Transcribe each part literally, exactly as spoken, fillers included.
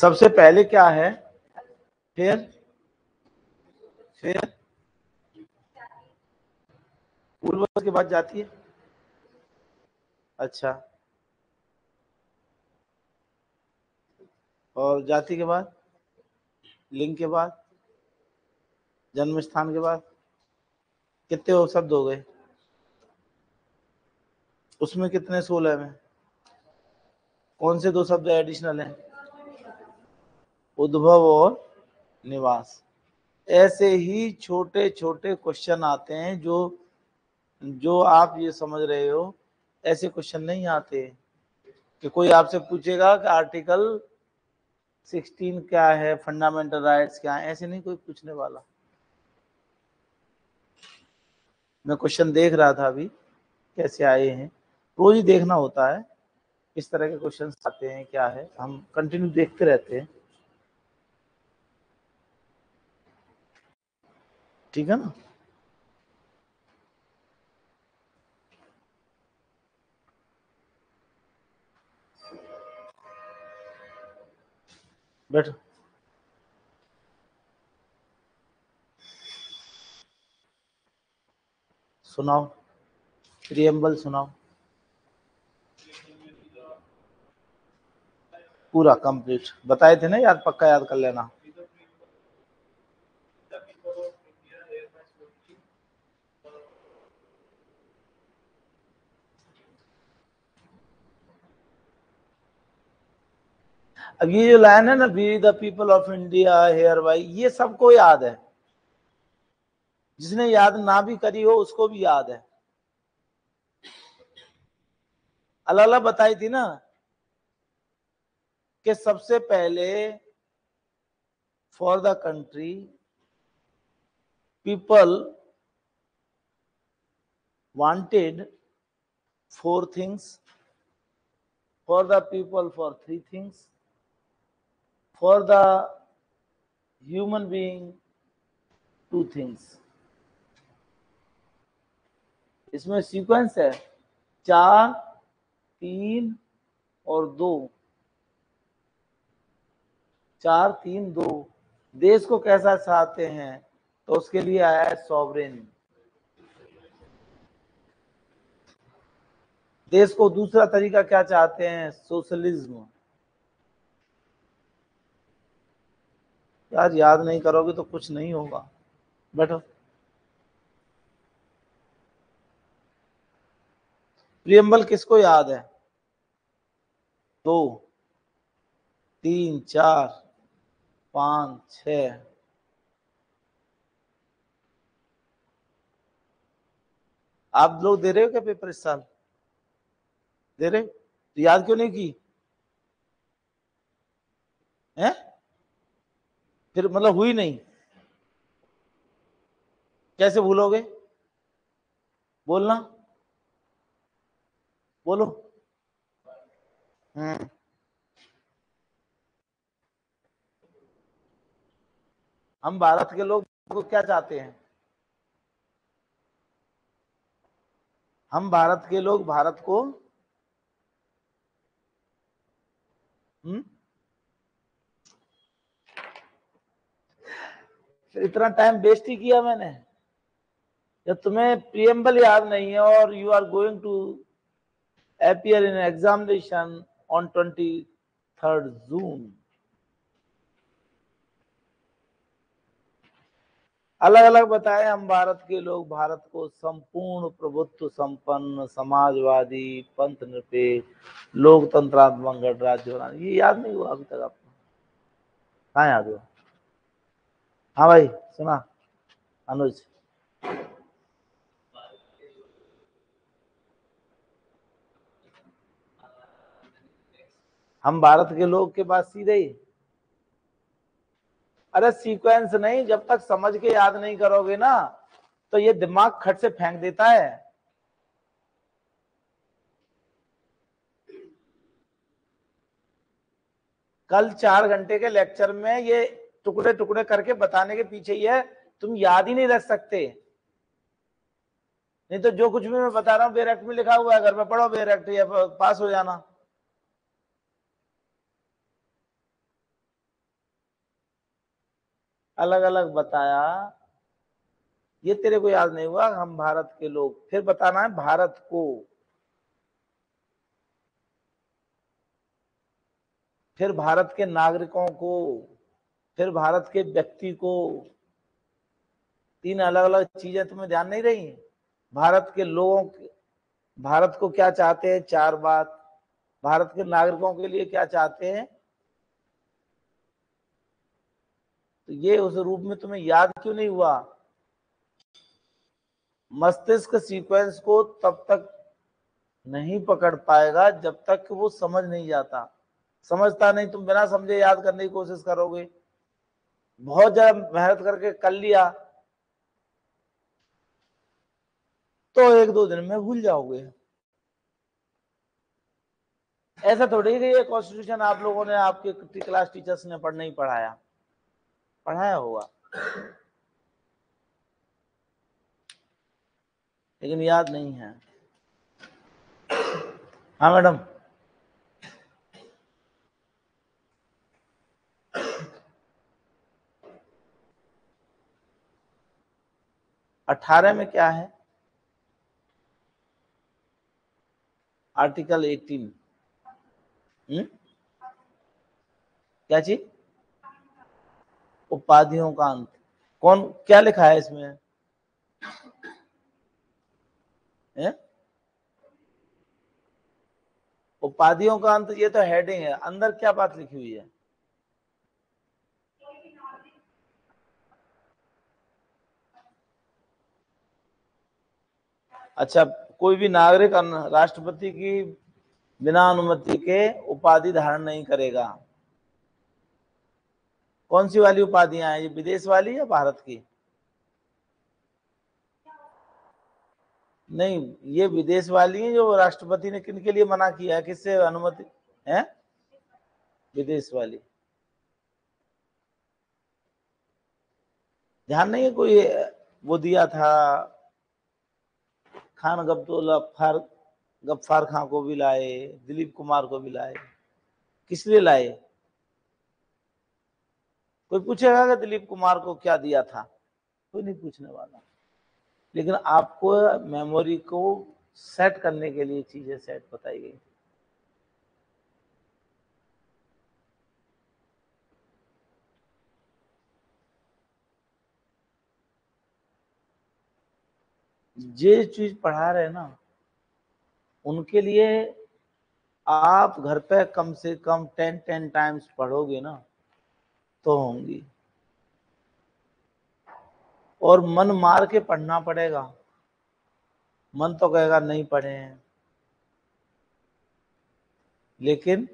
सबसे पहले क्या है, फिर फिर पूर्वज के बाद जाती है। अच्छा, और जाति के बाद, लिंग के बाद, जन्म स्थान के बाद, कितने हो शब्द हो गए उसमें? कितने? सोलह में। कौन से दो शब्द एडिशनल हैं? उद्भव और निवास। ऐसे ही छोटे छोटे क्वेश्चन आते हैं, जो जो आप ये समझ रहे हो ऐसे क्वेश्चन नहीं आते कि कोई आपसे पूछेगा कि आर्टिकल सोलह क्या है, फंडामेंटल राइट्स क्या है, ऐसे नहीं कोई पूछने वाला। मैं क्वेश्चन देख रहा था अभी कैसे आए हैं, रोज ही देखना होता है किस तरह के क्वेश्चन आते हैं, क्या है, हम कंटिन्यू देखते रहते हैं, ठीक है ना। बैठो। सुनाओ, प्रीएम्बल सुनाओ पूरा कंप्लीट। बताए थे ना यार, पक्का याद कर लेना। अब ये जो लाइन है ना, we the people of India hereby, ये सबको याद है, जिसने याद ना भी करी हो उसको भी याद है। अलग अलग बताई थी ना कि सबसे पहले for the country people wanted four things, for the people for three things, for the human being two things। इसमें सीक्वेंस है चार, तीन और दो। चार, तीन, दो। देश को कैसा चाहते हैं तो उसके लिए आया है सॉवरेन। देश को दूसरा तरीका क्या चाहते हैं? सोशलिज्म। यार याद नहीं करोगे तो कुछ नहीं होगा। बैठो। प्रीएम्बल किसको याद है? दो, तीन, चार, पांच, छह। आप लोग दे रहे हो क्या पेपर इस साल? दे रहे हो? याद क्यों नहीं की है? फिर मतलब हुई नहीं, कैसे भूलोगे? बोलना, बोलो। हम्म, हम भारत के लोग को क्या चाहते हैं? हम भारत के लोग भारत को हम्म इतना टाइम वेस्ट ही किया मैंने। जब तुम्हें प्रीएम्बल याद नहीं है और you are going to appear in examination on twenty third June, अलग अलग बताए। हम भारत के लोग भारत को संपूर्ण प्रभुत्व संपन्न, समाजवादी, पंथ निरपेक्ष, लोकतंत्रात्मक गणराज्य बनाना। ये याद नहीं हुआ अभी तक आपको? कहाँ याद हुआ? हाँ भाई, सुना अनुज। हम भारत के लोग के पास सीधे ही, अरे सीक्वेंस नहीं, जब तक समझ के याद नहीं करोगे ना तो ये दिमाग खट से फेंक देता है। कल चार घंटे के लेक्चर में ये टुकड़े टुकड़े करके बताने के पीछे ही है, तुम याद ही नहीं रख सकते। नहीं तो जो कुछ भी मैं बता रहा हूं बेरेक्ट में लिखा हुआ है, घर में पढ़ो बेरेक्ट या पास हो जाना। अलग अलग बताया, ये तेरे को याद नहीं हुआ, हम भारत के लोग, फिर बताना है भारत को, फिर भारत के नागरिकों को, फिर भारत के व्यक्ति को, तीन अलग अलग चीजें तुम्हें ध्यान नहीं रही। भारत के लोगों, भारत को क्या चाहते हैं, चार बात, भारत के नागरिकों के लिए क्या चाहते हैं, तो ये उस रूप में तुम्हें याद क्यों नहीं हुआ। मस्तिष्क सीक्वेंस को तब तक नहीं पकड़ पाएगा जब तक वो समझ नहीं जाता, समझता नहीं, तुम बिना समझे याद करने की कोशिश करोगे, बहुत ज्यादा मेहनत करके कर लिया तो एक दो दिन में भूल जाओगे। ऐसा थोड़ी कि ये कॉन्स्टिट्यूशन आप लोगों ने, आपके क्लास टीचर्स ने पढ़ना ही पढ़ाया पढ़ाया होगा, लेकिन याद नहीं है। हाँ मैडम, अठारह में क्या है, आर्टिकल अठारह, हम्म क्या चीज, उपाधियों का अंत, कौन क्या लिखा है इसमें है? उपाधियों का अंत, ये तो हेडिंग है, अंदर क्या बात लिखी हुई है, अच्छा कोई भी नागरिक राष्ट्रपति की बिना अनुमति के उपाधि धारण नहीं करेगा। कौन सी वाली उपाधियां हैं ये, विदेश वाली या भारत की? नहीं, ये विदेश वाली है, जो राष्ट्रपति ने किन के लिए मना किया, किससे अनुमति है, विदेश वाली। ध्यान नहीं है, कोई वो दिया था खान गब्दुल्ला फार गफ्फार खां को भी लाए, दिलीप कुमार को भी लाए, किस लिए लाए, कोई पूछेगा कि दिलीप कुमार को क्या दिया था, कोई नहीं पूछने वाला। लेकिन आपको मेमोरी को सेट करने के लिए चीजें सेट बताई गई। जे चीज पढ़ा रहे ना, उनके लिए आप घर पे कम से कम टेन टेन टाइम्स पढ़ोगे ना तो होंगी, और मन मार के पढ़ना पड़ेगा, मन तो कहेगा नहीं पढ़े हैं, लेकिन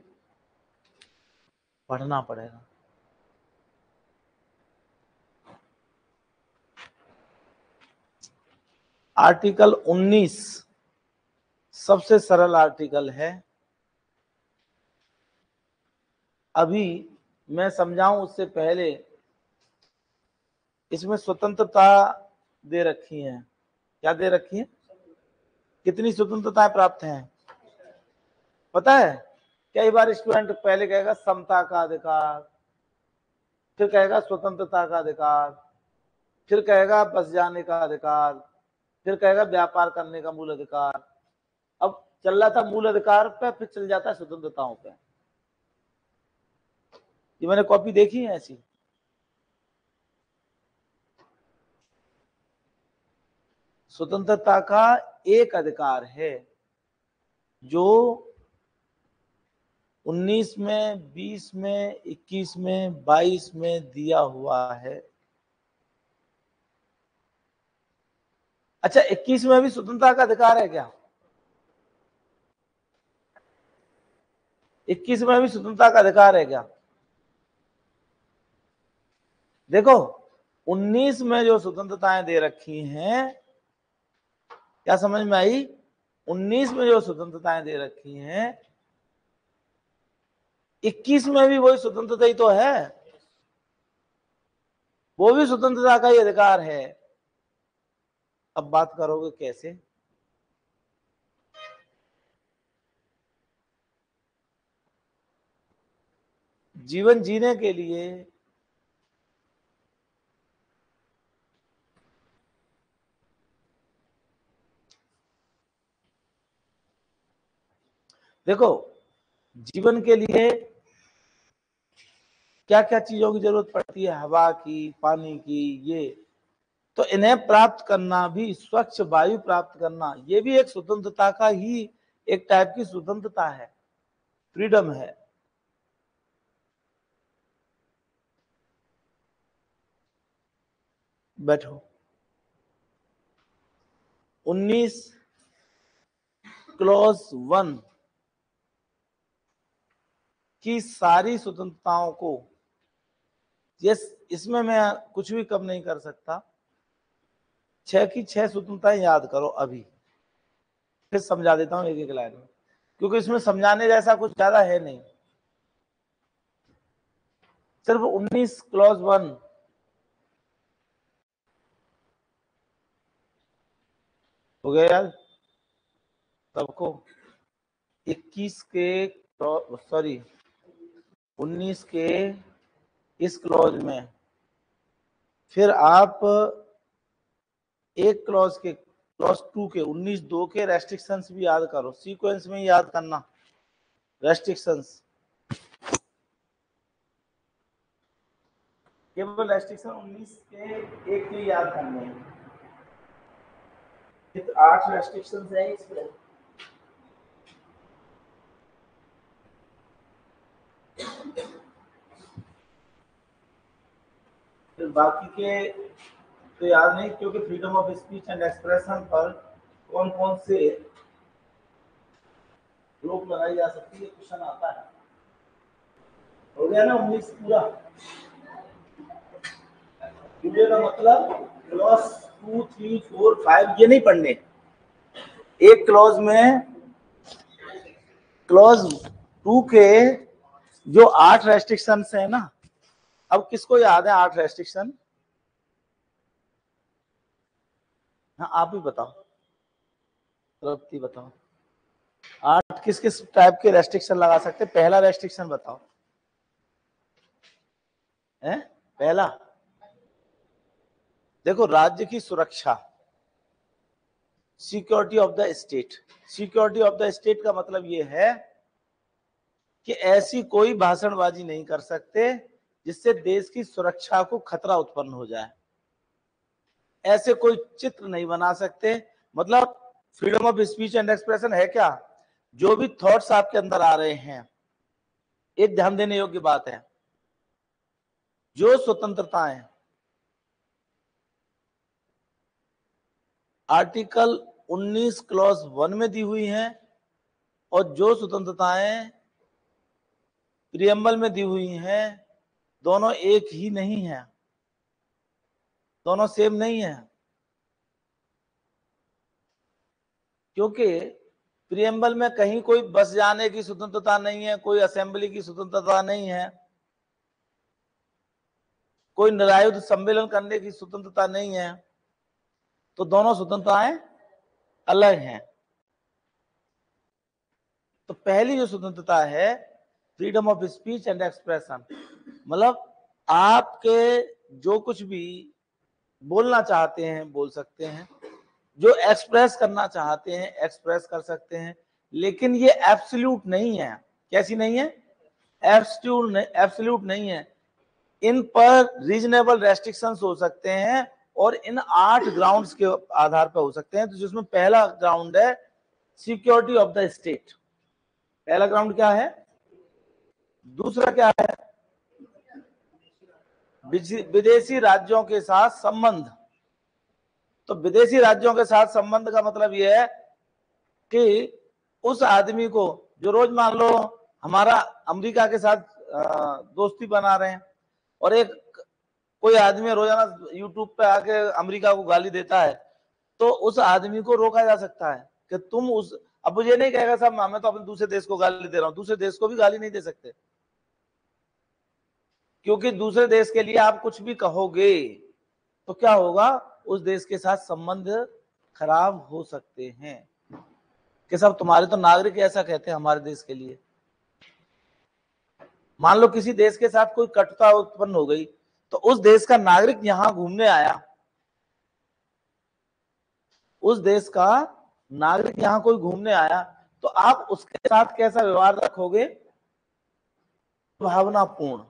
पढ़ना पड़ेगा। आर्टिकल उन्नीस सबसे सरल आर्टिकल है, अभी मैं समझाऊं उससे पहले, इसमें स्वतंत्रता दे रखी है, क्या दे रखी है, कितनी स्वतंत्रताएं प्राप्त हैं पता है। कई बार स्टूडेंट पहले कहेगा समता का अधिकार, फिर कहेगा स्वतंत्रता का अधिकार, फिर कहेगा बस जाने का अधिकार, फिर कहेगा व्यापार करने का मूल अधिकार। अब चल रहा था मूल अधिकार पे, फिर चल जाता है स्वतंत्रताओं पे। ये मैंने कॉपी देखी है ऐसी, स्वतंत्रता का एक अधिकार है जो उन्नीस में, बीस में, इक्कीस में, बाईस में दिया हुआ है। अच्छा इक्कीस में भी स्वतंत्रता का अधिकार है क्या, इक्कीस में भी स्वतंत्रता का अधिकार है क्या? देखो उन्नीस में जो स्वतंत्रताएं दे रखी हैं, क्या समझ में आई, उन्नीस में जो स्वतंत्रताएं दे रखी हैं, इक्कीस में भी वही स्वतंत्रता ही तो है, वो भी स्वतंत्रता का ही अधिकार है। अब बात करोगे कैसे, जीवन जीने के लिए देखो जीवन के लिए क्या क्या चीजों की जरूरत पड़ती है, हवा की, पानी की, ये तो इन्हें प्राप्त करना भी, स्वच्छ वायु प्राप्त करना, ये भी एक स्वतंत्रता का ही एक टाइप की स्वतंत्रता है, फ्रीडम है। बैठो। उन्नीस क्लॉज वन की सारी स्वतंत्रताओं को, यस इसमें मैं कुछ भी कम नहीं कर सकता। छह की छह स्वतंत्रताएं याद करो अभी, फिर समझा देता हूं एक एक लाइन में, क्योंकि इसमें समझाने जैसा कुछ ज्यादा है नहीं। सिर्फ उन्नीस क्लॉज वन हो गया यार सबको। इक्कीस के सॉरी उन्नीस के इस क्लॉज में फिर आप एक क्लॉज के क्लॉज टू के उन्नीस दो के रेस्ट्रिक्शंस भी याद करो, सीक्वेंस में याद करना रेस्ट्रिक्शंस, केवल रेस्ट्रिक्शन उन्नीस के एक के याद करने हैं। आठ रेस्ट्रिक्शंस हैं इसमें, फिर बाकी के तो याद नहीं, क्योंकि freedom of speech and expression पर कौन कौन से रोक लगाई जा सकती है क्वेश्चन आता है। हो गया ना उन्नीस पूरा। यूजे का मतलब clause two three four five ये नहीं पढ़ने, एक क्लॉज में क्लॉज टू के जो आठ रेस्ट्रिक्शंस हैं ना, अब किसको याद है आठ रेस्ट्रिक्शन? हाँ आप ही बताओ, तृप्ति बताओ, आठ किस किस टाइप के रेस्ट्रिक्शन लगा सकते? पहला रेस्ट्रिक्शन बताओ है, पहला देखो राज्य की सुरक्षा, security of the state. Security of the state का मतलब यह है कि ऐसी कोई भाषणबाजी नहीं कर सकते जिससे देश की सुरक्षा को खतरा उत्पन्न हो जाए, ऐसे कोई चित्र नहीं बना सकते। मतलब freedom of speech and expression है क्या? जो भी थॉट्स आपके अंदर आ रहे हैं, एक ध्यान देने योग्य बात है, जो स्वतंत्रताएं आर्टिकल उन्नीस क्लॉज वन में दी हुई हैं और जो स्वतंत्रताएं प्रियम्बल में दी हुई हैं, दोनों एक ही नहीं है, दोनों सेम नहीं है, क्योंकि प्रियम्बल में कहीं कोई बस जाने की स्वतंत्रता नहीं है, कोई असेंबली की स्वतंत्रता नहीं है, कोई निरायुध सम्मेलन करने की स्वतंत्रता नहीं है, तो दोनों स्वतंत्रताएं अलग हैं। तो पहली जो स्वतंत्रता है freedom of speech and expression, मतलब आपके जो कुछ भी बोलना चाहते हैं बोल सकते हैं, जो एक्सप्रेस करना चाहते हैं एक्सप्रेस कर सकते हैं, लेकिन ये एब्सोल्यूट नहीं है। कैसी नहीं है? एब्सोल्यूट नहीं, एब्सोल्यूट नहीं है। इन पर रीजनेबल रेस्ट्रिक्शंस हो सकते हैं और इन आठ ग्राउंड्स के आधार पर हो सकते हैं। तो जिसमें पहला ग्राउंड है सिक्योरिटी ऑफ द स्टेट, पहला ग्राउंड क्या है? दूसरा क्या है? विदेशी राज्यों के साथ संबंध। तो विदेशी राज्यों के साथ संबंध का मतलब यह है कि उस आदमी को जो रोज मान लो हमारा अमेरिका के साथ दोस्ती बना रहे हैं और एक कोई आदमी रोजाना यूट्यूब पे आके अमेरिका को गाली देता है, तो उस आदमी को रोका जा सकता है कि तुम उस, अब मुझे नहीं कहेगा साहब मैं तो अपने दूसरे देश को गाली दे रहा हूं, दूसरे देश को भी गाली नहीं दे सकते, क्योंकि दूसरे देश के लिए आप कुछ भी कहोगे तो क्या होगा, उस देश के साथ संबंध खराब हो सकते हैं कि साहब तुम्हारे तो नागरिक ऐसा कहते हैं हमारे देश के लिए। मान लो किसी देश के साथ कोई कटुता उत्पन्न हो गई, तो उस देश का नागरिक यहां घूमने आया, उस देश का नागरिक यहां कोई घूमने आया, तो आप उसके साथ कैसा व्यवहार रखोगे, भावनापूर्ण।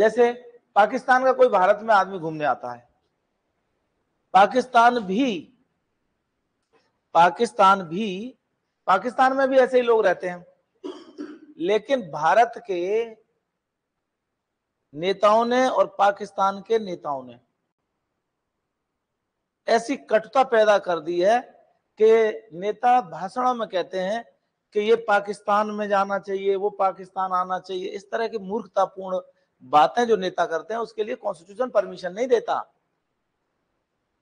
जैसे पाकिस्तान का कोई भारत में आदमी घूमने आता है, पाकिस्तान भी पाकिस्तान भी पाकिस्तान में भी ऐसे ही लोग रहते हैं, लेकिन भारत के नेताओं ने और पाकिस्तान के नेताओं ने ऐसी कटुता पैदा कर दी है कि नेता भाषणों में कहते हैं कि ये पाकिस्तान में जाना चाहिए, वो पाकिस्तान आना चाहिए। इस तरह की मूर्खतापूर्ण बातें जो नेता करते हैं उसके लिए कॉन्स्टिट्यूशन परमिशन नहीं देता।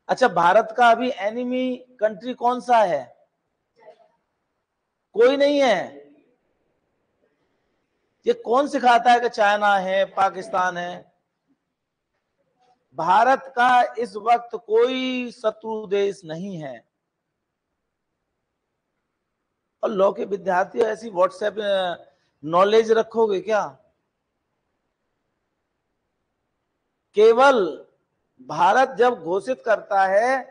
अच्छा, भारत का अभी एनिमी कंट्री कौन सा है? कोई नहीं है। ये कौन सिखाता है कि चाइना है, पाकिस्तान है? भारत का इस वक्त कोई शत्रु देश नहीं है। और लॉ के विद्यार्थियों, ऐसी व्हाट्सएप नॉलेज रखोगे क्या? केवल भारत जब घोषित करता है,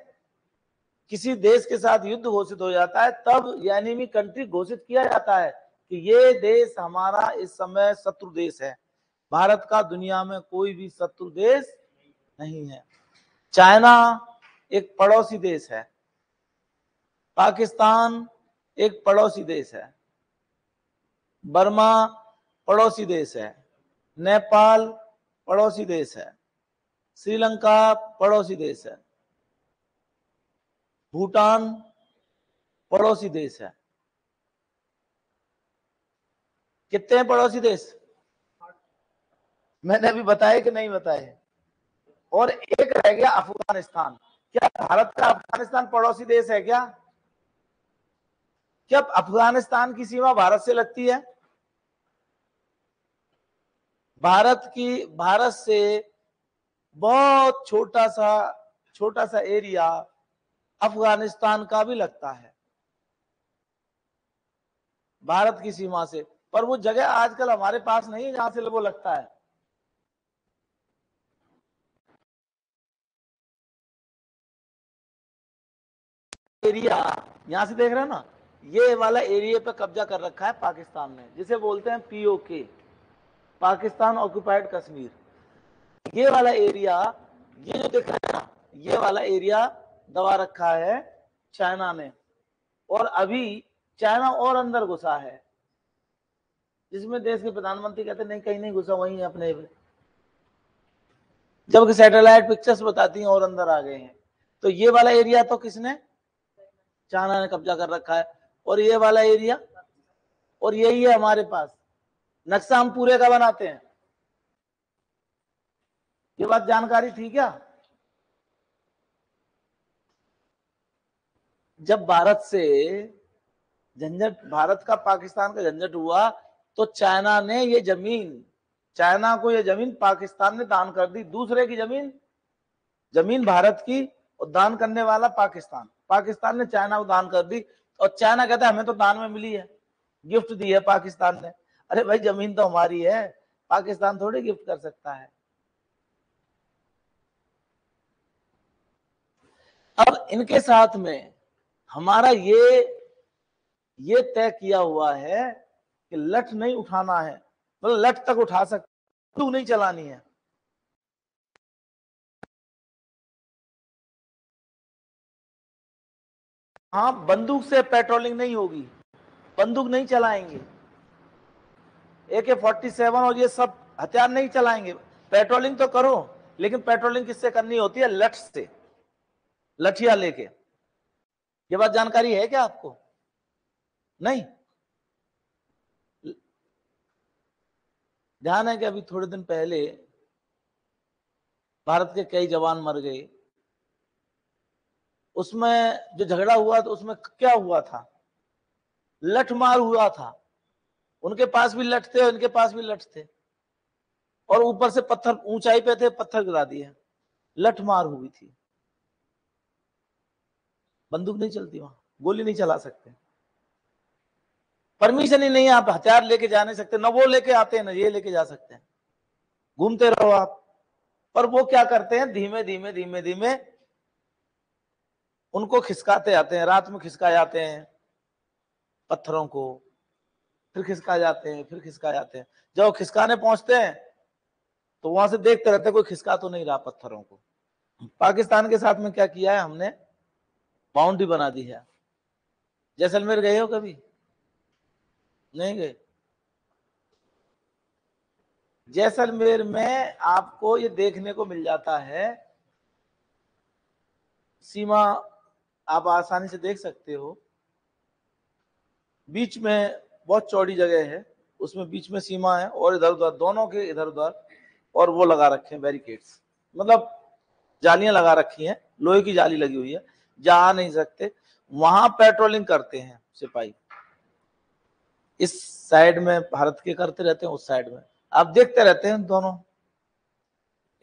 किसी देश के साथ युद्ध घोषित हो जाता है, तब यानी भी कंट्री घोषित किया जाता है कि ये देश हमारा इस समय शत्रु देश है। भारत का दुनिया में कोई भी शत्रु देश नहीं है। चाइना एक पड़ोसी देश है, पाकिस्तान एक पड़ोसी देश है, बर्मा पड़ोसी देश है, नेपाल पड़ोसी देश है, श्रीलंका पड़ोसी देश है, भूटान पड़ोसी देश है। कितने पड़ोसी देश मैंने अभी बताए कि नहीं बताए? और एक रह गया अफगानिस्तान। क्या भारत का अफगानिस्तान पड़ोसी देश है क्या? क्या अफगानिस्तान की सीमा भारत से लगती है? भारत की भारत से बहुत छोटा सा छोटा सा एरिया अफगानिस्तान का भी लगता है भारत की सीमा से, पर वो जगह आजकल हमारे पास नहीं है जहां से वो लगता है। एरिया यहां से देख रहे हैं ना, ये वाला एरिया पे कब्जा कर रखा है पाकिस्तान ने, जिसे बोलते हैं पीओके, पाकिस्तान ऑक्युपाइड कश्मीर। ये वाला एरिया, ये जो दिख रहा है ना, ये वाला एरिया दबा रखा है चाइना ने, और अभी चाइना और अंदर घुसा है, जिसमें देश के प्रधानमंत्री कहते नहीं कहीं नहीं घुसा, वहीं है अपने, जबकि सैटेलाइट पिक्चर्स बताती हैं और अंदर आ गए हैं। तो ये वाला एरिया तो किसने? चाइना ने कब्जा कर रखा है, और ये वाला एरिया, और यही है हमारे पास। नक्शा हम पूरे का बनाते हैं। ये बात जानकारी थी क्या? जब भारत से झंझट, भारत का पाकिस्तान का झंझट हुआ, तो चाइना ने ये जमीन, चाइना को ये जमीन पाकिस्तान ने दान कर दी। दूसरे की जमीन जमीन भारत की, और दान करने वाला पाकिस्तान। पाकिस्तान ने चाइना को दान कर दी, और चाइना कहता है हमें तो दान में मिली है, गिफ्ट दी है पाकिस्तान ने। अरे भाई, जमीन तो हमारी है, पाकिस्तान थोड़ी गिफ्ट कर सकता है। अब इनके साथ में हमारा ये ये तय किया हुआ है कि लठ नहीं उठाना है, मतलब लठ तक उठा सकते, तू नहीं चलानी है। हाँ, बंदूक से पेट्रोलिंग नहीं होगी, बंदूक नहीं चलाएंगे, ए के सैंतालीस और ये सब हथियार नहीं चलाएंगे। पेट्रोलिंग तो करो, लेकिन पेट्रोलिंग किससे करनी होती है? लठ से, लठिया लेके। ये बात जानकारी है क्या आपको? नहीं? ध्यान है कि अभी थोड़े दिन पहले भारत के कई जवान मर गए, उसमें जो झगड़ा हुआ तो उसमें क्या हुआ था? लठमार हुआ था। उनके पास भी लठ थे, उनके पास भी लठ थे, और ऊपर से पत्थर, ऊंचाई पे थे, पत्थर गिरा दिए, लठमार हुई थी। बंदूक नहीं चलती वहां, गोली नहीं चला सकते, परमिशन ही नहीं है। आप हथियार लेके जा नहीं सकते, ना वो लेके आते हैं ना ये लेके जा सकते हैं, घूमते रहो आप। पर वो क्या करते हैं? धीमे धीमे धीमे धीमे उनको खिसकाते आते हैं, रात में खिसका जाते हैं पत्थरों को, फिर खिसका जाते हैं, फिर खिसका जाते हैं। जब खिसकाने पहुंचते हैं तो वहां से देखते रहते हैं कोई खिसका तो नहीं रहा पत्थरों को। पाकिस्तान के साथ में क्या किया है हमने, बाउंड्री बना दी है। जैसलमेर गए हो कभी? नहीं गए। जैसलमेर में आपको ये देखने को मिल जाता है, सीमा आप आसानी से देख सकते हो। बीच में बहुत चौड़ी जगह है, उसमें बीच में सीमा है और इधर उधर दोनों के इधर उधर और वो लगा रखे हैं बैरिकेड्स, मतलब जालियां लगा रखी हैं, लोहे की जाली लगी हुई है, जा नहीं सकते। वहां पेट्रोलिंग करते हैं सिपाही, इस साइड में भारत के करते रहते हैं, उस साइड में आप देखते रहते हैं दोनों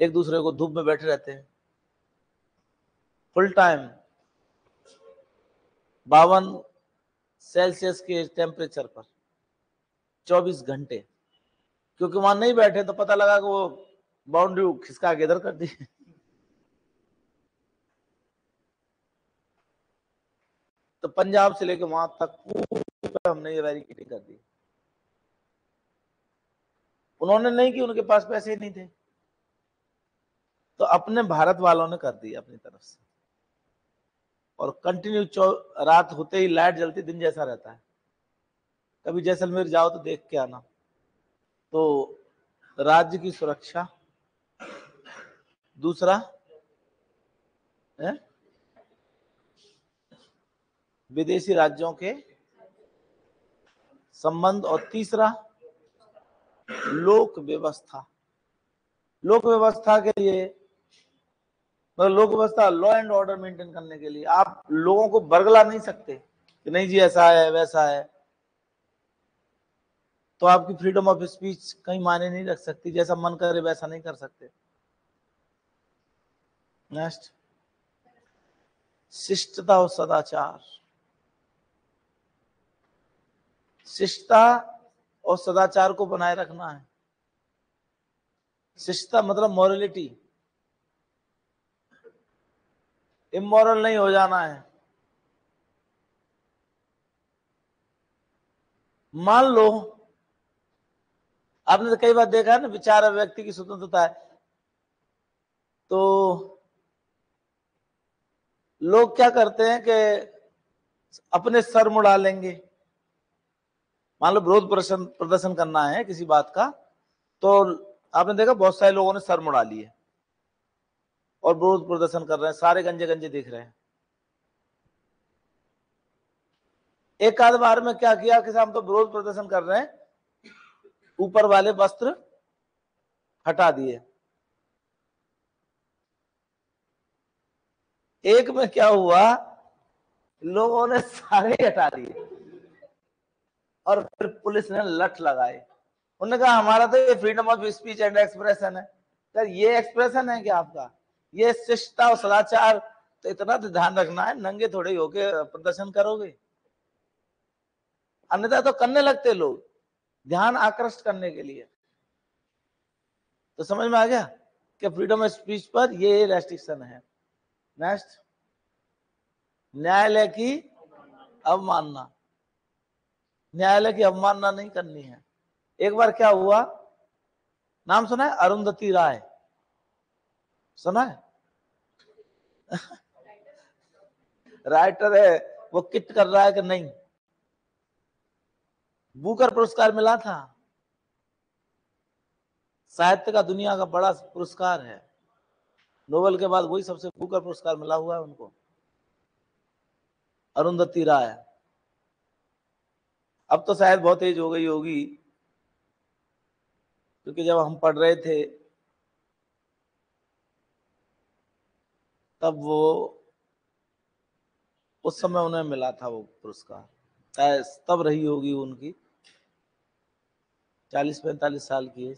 एक दूसरे को, धूप में बैठे रहते हैं फुल टाइम बावन सेल्सियस के टेम्परेचर पर चौबीस घंटे, क्योंकि वहां नहीं बैठे तो पता लगा कि वो बाउंड्री खिसका के इधर कर दी। तो पंजाब से लेकर वहां तक हमने ये बैरिकेडिंग कर दी। उन्होंने नहीं की, उनके पास पैसे ही नहीं थे, तो अपने भारत वालों ने कर दी अपनी तरफ से। और कंटिन्यू रात होते ही लाइट जलती, दिन जैसा रहता है। कभी जैसलमेर जाओ तो देख के आना। तो राज्य की सुरक्षा, दूसरा है विदेशी राज्यों के संबंध, और तीसरा लोक व्यवस्था। लोक व्यवस्था के लिए, मतलब लोक व्यवस्था, लॉ एंड ऑर्डर मेंटेन करने के लिए आप लोगों को बरगला नहीं सकते कि नहीं जी ऐसा है वैसा है, तो आपकी फ्रीडम ऑफ स्पीच कहीं मायने नहीं रख सकती। जैसा मन करे वैसा नहीं कर सकते। नेक्स्ट, शिष्टता और सदाचार। शिष्टता और सदाचार को बनाए रखना है। शिष्टता मतलब मॉरलिटी, इमोरल नहीं हो जाना है। मान लो आपने तो कई बार देखा है ना, विचार अभिव्यक्ति की स्वतंत्रता है, तो लोग क्या करते हैं कि अपने सर मुड़ा लेंगे। मान लो विरोध प्रदर्शन करना है किसी बात का, तो आपने देखा बहुत सारे लोगों ने सर मुड़ा लिए और विरोध प्रदर्शन कर रहे हैं, सारे गंजे गंजे दिख रहे हैं। एक आध बार में क्या किया कि हम तो विरोध प्रदर्शन कर रहे हैं, ऊपर वाले वस्त्र हटा दिए। एक में क्या हुआ, लोगों ने सारे हटा दिए और फिर पुलिस ने लठ लगाई। उन्होंने कहा हमारा तो ये freedom of speech and expression है। क्या ये एक्सप्रेशन है क्या आपका? ये शिष्टता और सदाचार तो इतना ध्यान रखना है, नंगे थोड़े होके प्रदर्शन करोगे, अन्यथा तो करने लगते लोग ध्यान आकर्षित करने के लिए। तो समझ में आ गया कि फ्रीडम ऑफ स्पीच पर ये रेस्ट्रिक्शन है। नेक्स्ट, न्यायालय की अवमानना। न्यायालय की अवमानना नहीं करनी है। एक बार क्या हुआ, नाम सुना है अरुंधति राय? सुना है? राइटर है वो, किट कर रहा है कि नहीं। बुकर पुरस्कार मिला था, साहित्य का दुनिया का बड़ा पुरस्कार है, नोबेल के बाद वही सबसे बुकर पुरस्कार मिला हुआ है उनको, अरुंधति राय। अब तो शायद बहुत एज हो गई होगी, क्योंकि जब हम पढ़ रहे थे तब वो, उस समय उन्हें मिला था वो पुरस्कार, तब रही होगी उनकी चालीस पैंतालीस साल की।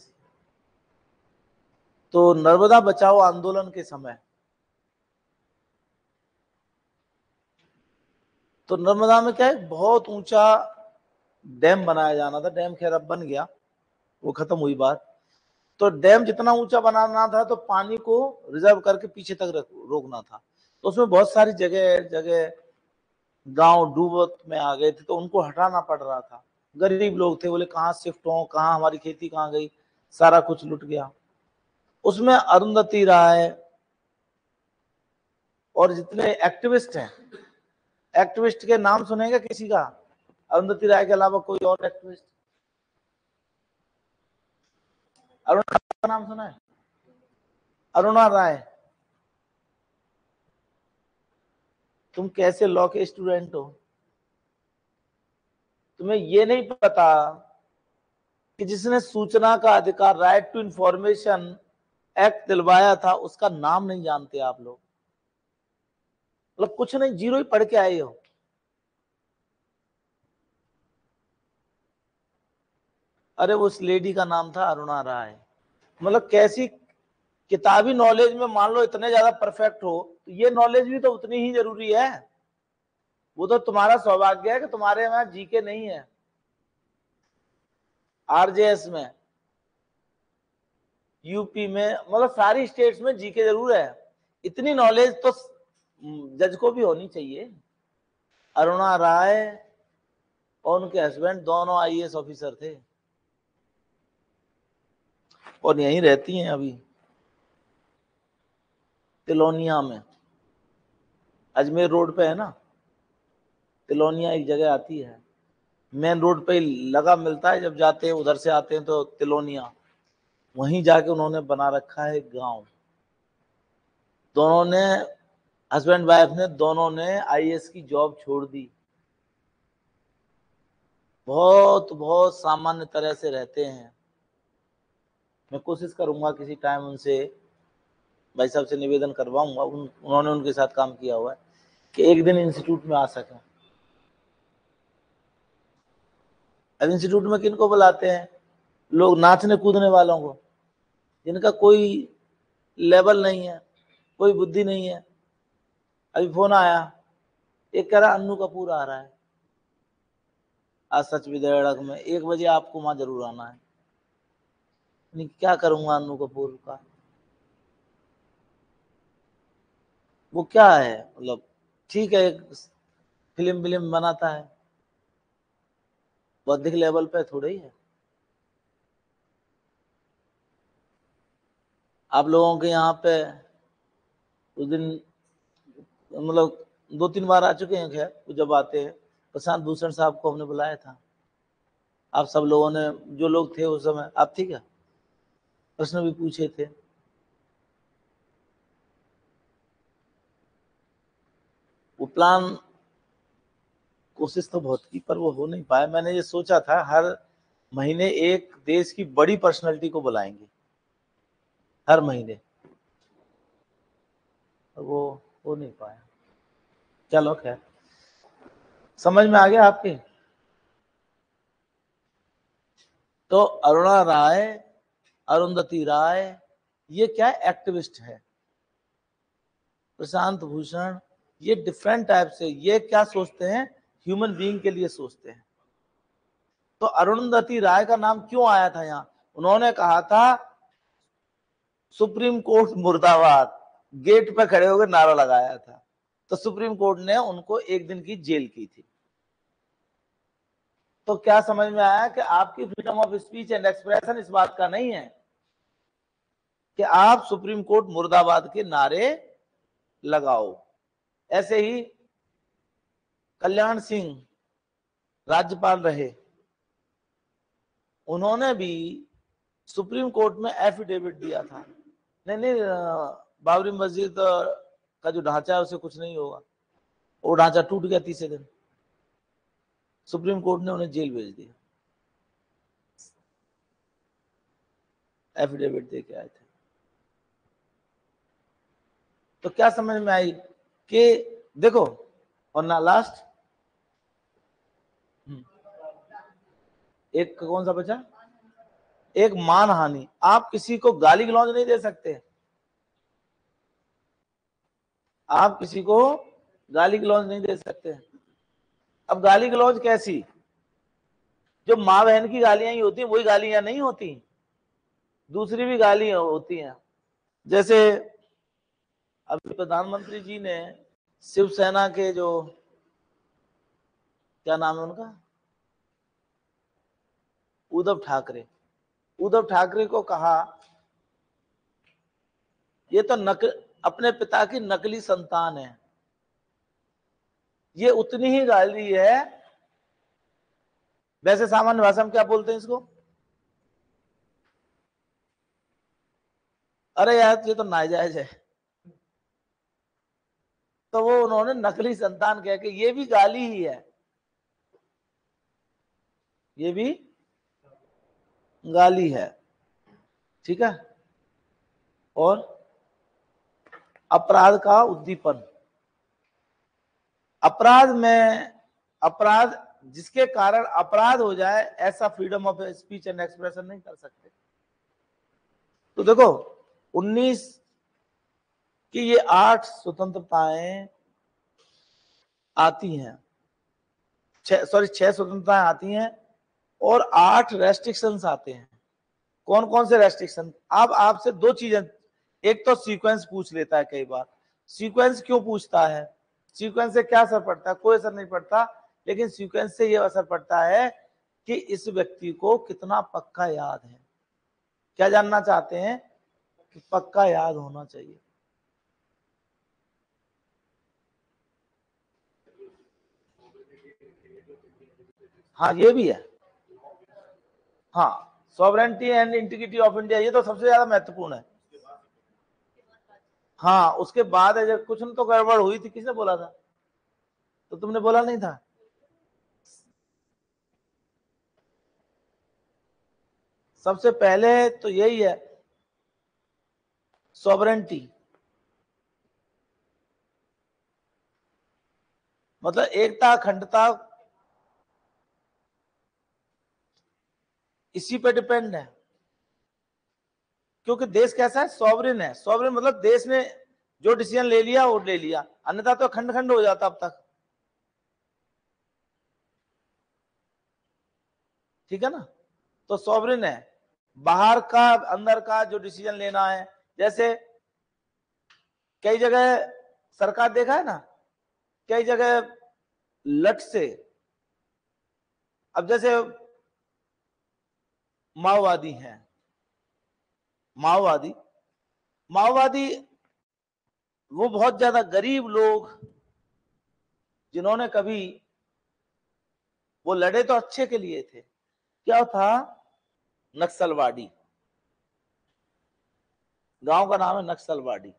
तो नर्मदा बचाओ आंदोलन के समय, तो नर्मदा में क्या है, बहुत ऊंचा डैम बनाया जाना था। डैम खैर अब बन गया, वो खत्म हुई बात। तो डैम जितना ऊंचा बनाना था तो पानी को रिजर्व करके पीछे तक रोकना था। तो उसमें बहुत सारी जगह जगह गांव डूबत में आ गए थे, तो उनको हटाना पड़ रहा था। गरीब लोग थे, बोले कहाँ शिफ्ट हो, कहाँ हमारी खेती कहाँ गई, सारा कुछ लुट गया। उसमें अरुंधति राय और जितने एक्टिविस्ट हैं, एक्टिविस्ट के नाम सुनेगा किसी का? अरुंधति राय के अलावा कोई और एक्टिविस्ट? अरुणा का नाम सुना है? अरुणा राय, तुम कैसे लॉ के स्टूडेंट हो, तुम्हें यह नहीं पता कि जिसने सूचना का अधिकार, राइट टू इंफॉर्मेशन एक्ट दिलवाया था, उसका नाम नहीं जानते आप लोग। मतलब कुछ नहीं, जीरो ही पढ़ के आए हो। अरे उस लेडी का नाम था अरुणा राय। मतलब कैसी किताबी नॉलेज में मान लो इतने ज्यादा परफेक्ट हो, तो ये नॉलेज भी तो उतनी ही जरूरी है। वो तो तुम्हारा सौभाग्य है कि तुम्हारे यहाँ जीके नहीं है आरजेएस में, यूपी में, मतलब सारी स्टेट्स में जीके जरूर है। इतनी नॉलेज तो जज को भी होनी चाहिए। अरुणा राय और उनके हस्बैंड दोनों आईएएस ऑफिसर थे और यहीं रहती हैं अभी तिलोनिया में, अजमेर रोड पे है ना, तिलोनिया एक जगह आती है, मेन रोड पे लगा मिलता है, जब जाते हैं उधर से आते हैं तो तिलोनिया, वहीं जाके उन्होंने बना रखा है गांव। दोनों ने, हस्बैंड वाइफ ने, दोनों ने आईएएस की जॉब छोड़ दी, बहुत बहुत सामान्य तरह से रहते हैं। मैं कोशिश करूंगा किसी टाइम उनसे, भाई साहब से निवेदन करवाऊंगा, उन, उन्होंने उनके साथ काम किया हुआ है, कि एक दिन इंस्टीट्यूट में आ सकें। अब इंस्टीट्यूट में किनको बुलाते हैं? लोग नाचने कूदने वालों को, जिनका कोई लेवल नहीं है, कोई बुद्धि नहीं है। अभी फोन आया, एक कह रहा अन्नू कपूर आ रहा है आज सच विदर्भ में एक बजे, आपको वहां जरूर आना है। नहीं, क्या करूंगा अन्नू कपूर का, वो क्या है, मतलब ठीक है, एक फिल्म फिल्म बनाता है, बौद्धिक लेवल पे थोड़े ही है। आप लोगों के यहाँ पे उस दिन, मतलब दो तीन बार आ चुके हैं, खैर जब आते हैं, प्रशांत भूषण साहब को हमने बुलाया था, आप सब लोगों ने, जो लोग थे उस समय, आप ठीक है, प्रश्न भी पूछे थे। वो प्लान कोशिश तो बहुत की पर वो हो नहीं पाया। मैंने ये सोचा था हर महीने एक देश की बड़ी पर्सनालिटी को बुलाएंगे, हर महीने, और वो हो नहीं पाया। चलो खैर, समझ में आ गया आपके। तो अरुणा राय, अरुंधति राय, ये क्या एक्टिविस्ट है। प्रशांत भूषण, ये डिफरेंट टाइप से, ये क्या सोचते हैं, ह्यूमन बीइंग के लिए सोचते हैं। तो अरुंधति राय का नाम क्यों आया था यहाँ? उन्होंने कहा था सुप्रीम कोर्ट मुर्दाबाद, गेट पर खड़े होकर नारा लगाया था, तो सुप्रीम कोर्ट ने उनको एक दिन की जेल की थी। तो क्या समझ में आया कि आपकी freedom of speech and expression इस बात का नहीं है कि आप सुप्रीम कोर्ट मुर्दाबाद के नारे लगाओ। ऐसे ही कल्याण सिंह राज्यपाल रहे, उन्होंने भी सुप्रीम कोर्ट में एफिडेविट दिया था, नहीं नहीं बाबरी मस्जिद का जो ढांचा है उसे कुछ नहीं होगा। वो ढांचा टूट गया तीसरे दिन, सुप्रीम कोर्ट ने उन्हें जेल भेज दिया, एफिडेविट दे के आए थे। तो क्या समझ में आई कि देखो, और ना लास्ट एक कौन सा बचा, एक मान हानि। आप किसी को गाली गलौज नहीं दे सकते, आप किसी को गाली गलौज नहीं दे सकते। अब गाली गलौज कैसी, जो माँ बहन की गालियां ही होती हैं, वही गालियां नहीं होती, दूसरी भी गालियां होती हैं। जैसे अभी प्रधानमंत्री जी ने शिवसेना के जो क्या नाम है उनका, उद्धव ठाकरे, उद्धव ठाकरे को कहा ये तो नक अपने पिता की नकली संतान है, ये उतनी ही गाली है। वैसे सामान्य भाषा में क्या बोलते हैं इसको, अरे यार ये तो नाजायज है। तो वो उन्होंने नकली संतान कह के, ये भी गाली ही है, ये भी गाली है, ठीक है। और अपराध का उद्दीपन, अपराध में अपराध जिसके कारण अपराध हो जाए ऐसा freedom of speech and expression नहीं कर सकते। तो देखो उन्नीस की ये आठ स्वतंत्रताएं आती हैं, छह सॉरी छह स्वतंत्रताएं आती हैं और आठ रेस्ट्रिक्शंस आते हैं। कौन कौन से रेस्ट्रिक्शन? अब आपसे दो चीजें, एक तो सीक्वेंस पूछ लेता है कई बार। सीक्वेंस क्यों पूछता है? सीक्वेंस से क्या असर पड़ता है? कोई असर नहीं पड़ता, लेकिन सीक्वेंस से यह असर पड़ता है कि इस व्यक्ति को कितना पक्का याद है। क्या जानना चाहते हैं? कि पक्का याद होना चाहिए। हाँ ये भी है, हाँ sovereignty and integrity of India, ये तो सबसे ज्यादा महत्वपूर्ण है। हाँ उसके बाद है, जब कुछ न तो गड़बड़ हुई थी, किसने बोला था? तो तुमने बोला नहीं था। सबसे पहले तो यही है सॉवरेनिटी, मतलब एकता अखंडता, इसी पे डिपेंड है। क्योंकि देश कैसा है? सॉवरेन है। सॉवरेन मतलब देश ने जो डिसीजन ले लिया वो ले लिया, अन्यथा तो खंड खंड हो जाता अब तक, ठीक है ना। तो सॉवरेन है, बाहर का अंदर का जो डिसीजन लेना है। जैसे कई जगह सरकार देखा है ना, कई जगह लट से, अब जैसे माओवादी हैं, माओवादी माओवादी वो बहुत ज्यादा गरीब लोग जिन्होंने कभी वो लड़े तो अच्छे के लिए थे। क्या था? नक्सलवाड़ी, गांव का नाम है नक्सलवाड़ी।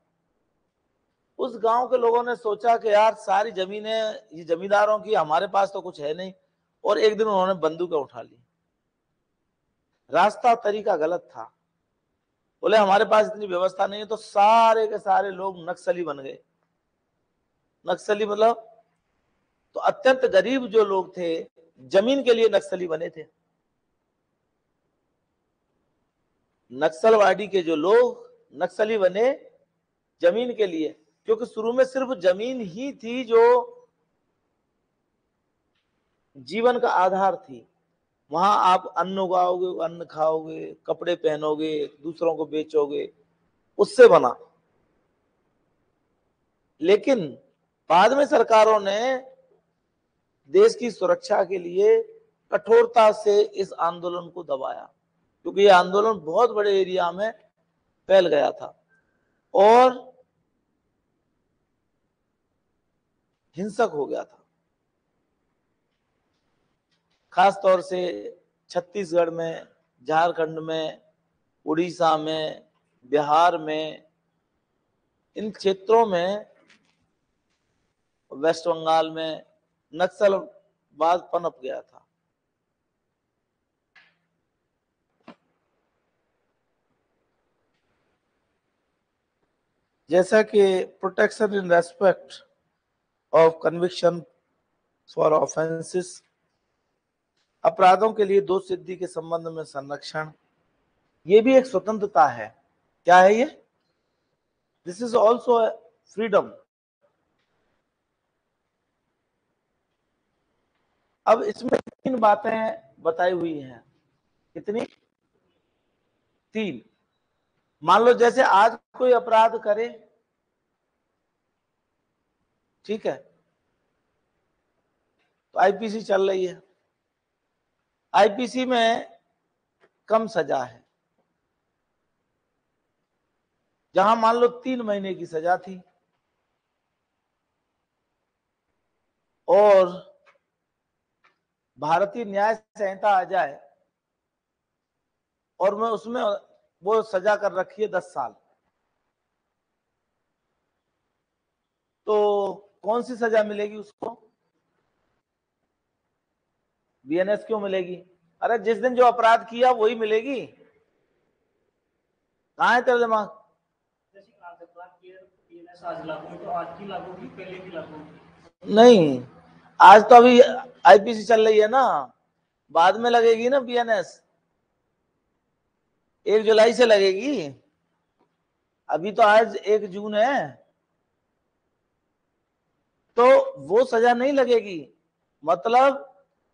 उस गांव के लोगों ने सोचा कि यार सारी जमीनें ये जमींदारों की, हमारे पास तो कुछ है नहीं, और एक दिन उन्होंने बंदूकें उठा ली। रास्ता तरीका गलत था, बोले हमारे पास इतनी व्यवस्था नहीं है, तो सारे के सारे लोग नक्सली बन गए। नक्सली मतलब तो अत्यंत गरीब जो लोग थे जमीन के लिए नक्सली बने थे। नक्सलवाड़ी के जो लोग नक्सली बने जमीन के लिए, क्योंकि शुरू में सिर्फ जमीन ही थी जो जीवन का आधार थी। वहां आप अन्न उगाओगे, अन्न खाओगे, कपड़े पहनोगे, दूसरों को बेचोगे, उससे बना। लेकिन बाद में सरकारों ने देश की सुरक्षा के लिए कठोरता से इस आंदोलन को दबाया, क्योंकि यह आंदोलन बहुत बड़े एरिया में फैल गया था और हिंसक हो गया था। खास तौर से छत्तीसगढ़ में, झारखंड में, उड़ीसा में, बिहार में, इन क्षेत्रों में, वेस्ट बंगाल में नक्सलवाद पनप गया था। जैसा कि protection in respect of conviction for offences, अपराधों के लिए दोष सिद्धि के संबंध में संरक्षण, ये भी एक स्वतंत्रता है। क्या है ये? This is also freedom. अब इसमें तीन बातें बताई हुई हैं। कितनी? तीन। मान लो जैसे आज कोई अपराध करे ठीक है। तो आईपीसी चल रही है, आईपीसी में कम सजा है, जहां मान लो तीन महीने की सजा थी और भारतीय न्याय संहिता आ जाए और मैं उसमें वो सजा कर रखी है दस साल, तो कौन सी सजा मिलेगी उसको? बीएनएस क्यों मिलेगी? अरे जिस दिन जो अपराध किया वही मिलेगी। कहां है तेरा दिमाग? आज लागू, तो आज की लागू की, पहले की लागू नहीं, आज तो अभी आईपीसी चल रही है ना, बाद में लगेगी ना बीएनएस, एक जुलाई से लगेगी, अभी तो आज एक जून है, तो वो सजा नहीं लगेगी। मतलब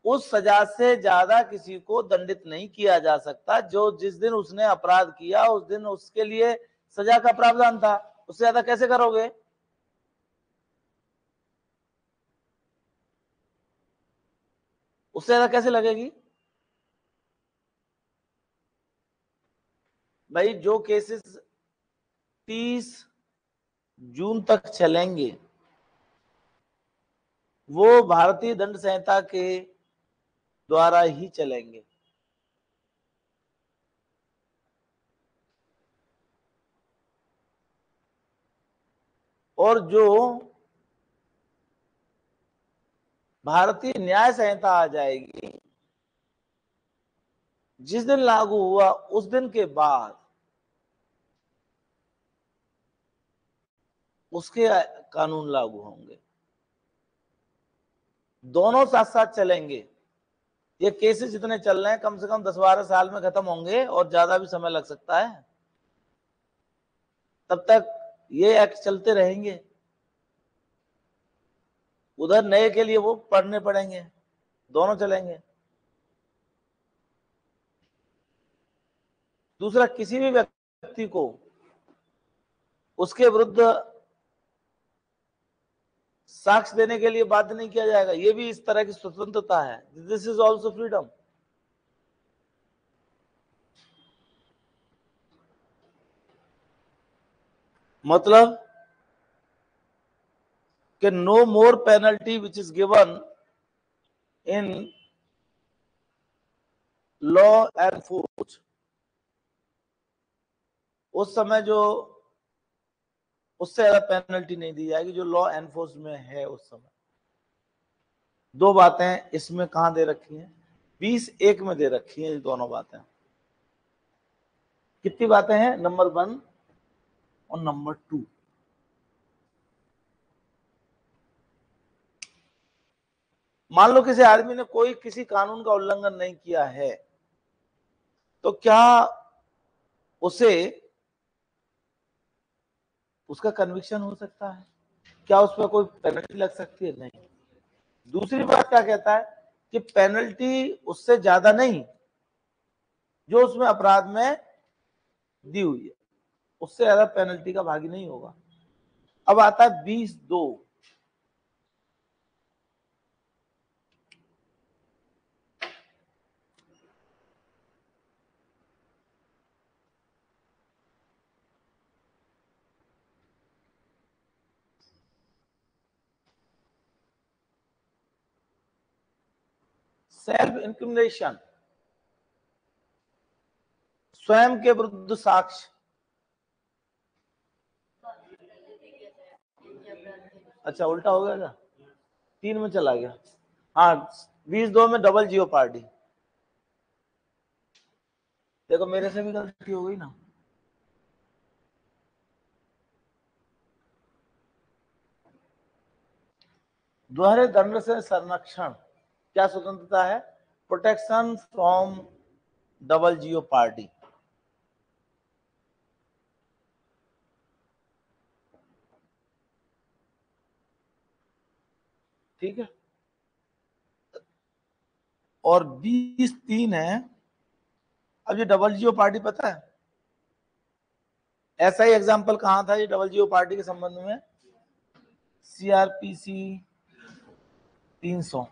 उस सजा से ज्यादा किसी को दंडित नहीं किया जा सकता, जो जिस दिन उसने अपराध किया उस दिन उसके लिए सजा का प्रावधान था, उससे ज्यादा कैसे करोगे? उससे ज्यादा कैसे लगेगी? भाई जो केसेस तीस जून तक चलेंगे वो भारतीय दंड संहिता के द्वारा ही चलेंगे। और जो भारतीय न्याय संहिता आ जाएगी जिस दिन लागू हुआ उस दिन के बाद उसके कानून लागू होंगे, दोनों साथ साथ चलेंगे। ये केसेस जितने चल रहे हैं कम से कम दस बारह साल में खत्म होंगे और ज्यादा भी समय लग सकता है, तब तक ये एक्ट चलते रहेंगे। उधर नए के लिए वो पढ़ने पड़ेंगे, दोनों चलेंगे। दूसरा, किसी भी व्यक्ति को उसके विरुद्ध साक्ष्य देने के लिए बाध्य नहीं किया जाएगा, ये भी इस तरह की स्वतंत्रता है। This is also freedom. मतलब कि no more penalty which is given in law and force. उस समय जो उससे ज्यादा पेनल्टी नहीं दी जाएगी जो लॉ एनफोर्स में है उस समय। दो बातें इसमें कहां दे रखी हैं? बीस एक में दे रखी हैं ये दोनों बातें। कितनी बातें हैं? नंबर वन और नंबर टू। मान लो किसी आदमी ने कोई किसी कानून का उल्लंघन नहीं किया है, तो क्या उसे उसका कन्विक्शन हो सकता है? क्या उस पर कोई पेनल्टी लग सकती है? नहीं। दूसरी बात क्या कहता है कि पेनल्टी उससे ज्यादा नहीं जो उसमें अपराध में दी हुई है, उससे ज्यादा पेनल्टी का भागी नहीं होगा। अब आता है बीस दो। सेल्फ इंक्रिमिनेशन, स्वयं के विरुद्ध साक्ष्य। अच्छा, उल्टा हो गया क्या? तीन में चला गया। हाँ, बीस दो में डबल जीओ पार्टी। देखो मेरे से भी गलती हो गई ना, दोहरे दंड से संरक्षण। क्या स्वतंत्रता है? Protection from double jeopardy. ठीक है। और बीस तीन है। अब ये डबल जीओ पार्टी पता है, ऐसा ही एग्जाम्पल कहाँ था ये डबल जीओ पार्टी के संबंध में? सीआरपीसी तीन सौ।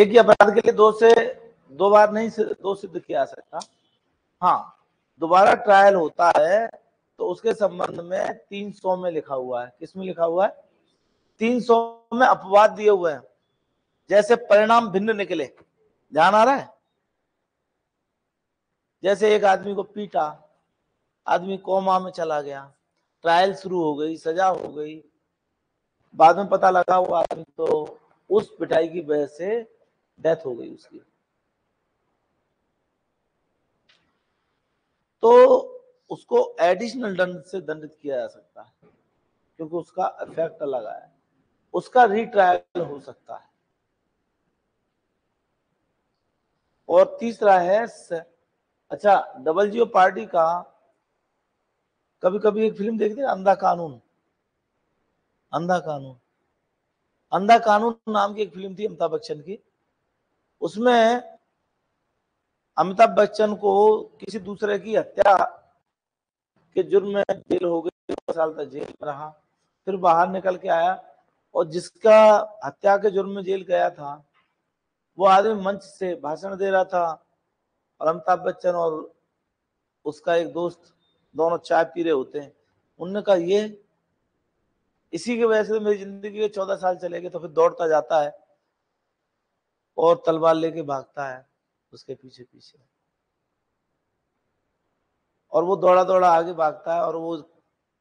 एक ही अपराध के लिए दो से दो बार नहीं दो सिद्ध किया सकता। हाँ, दोबारा ट्रायल होता है तो उसके संबंध में तीन सौ में लिखा हुआ है। किसमें लिखा हुआ है? तीन सौ में अपवाद दिए हुए हैं, जैसे परिणाम भिन्न निकले। ध्यान आ रहा है? जैसे एक आदमी को पीटा, आदमी कोमा में चला गया, ट्रायल शुरू हो गई, सजा हो गई, बाद में पता लगा वो आदमी तो उस पिटाई की वजह से डेथ हो गई उसकी। तो उसको एडिशनल दंड से दंडित किया जा सकता है क्योंकि उसका इफेक्ट अलग है। उसका रिट्रायल हो सकता है। और तीसरा है, अच्छा, डबल जीओ पार्टी का कभी कभी एक फिल्म देखते हैं अंधा कानून। अंधा कानून अंधा कानून नाम की एक फिल्म थी अमिताभ बच्चन की। उसमें अमिताभ बच्चन को किसी दूसरे की हत्या के जुर्म में जेल हो गई, दो साल तक जेल में रहा, फिर बाहर निकल के आया। और जिसका हत्या के जुर्म में जेल गया था वो आदमी मंच से भाषण दे रहा था और अमिताभ बच्चन और उसका एक दोस्त दोनों चाय पी रहे होते हैं। उनने कहा, ये इसी की वजह से मेरी जिंदगी के चौदह साल चले गए। तो फिर दौड़ता जाता है और तलवार लेके भागता है उसके पीछे पीछे, और वो दौड़ा दौड़ा आगे भागता है और वो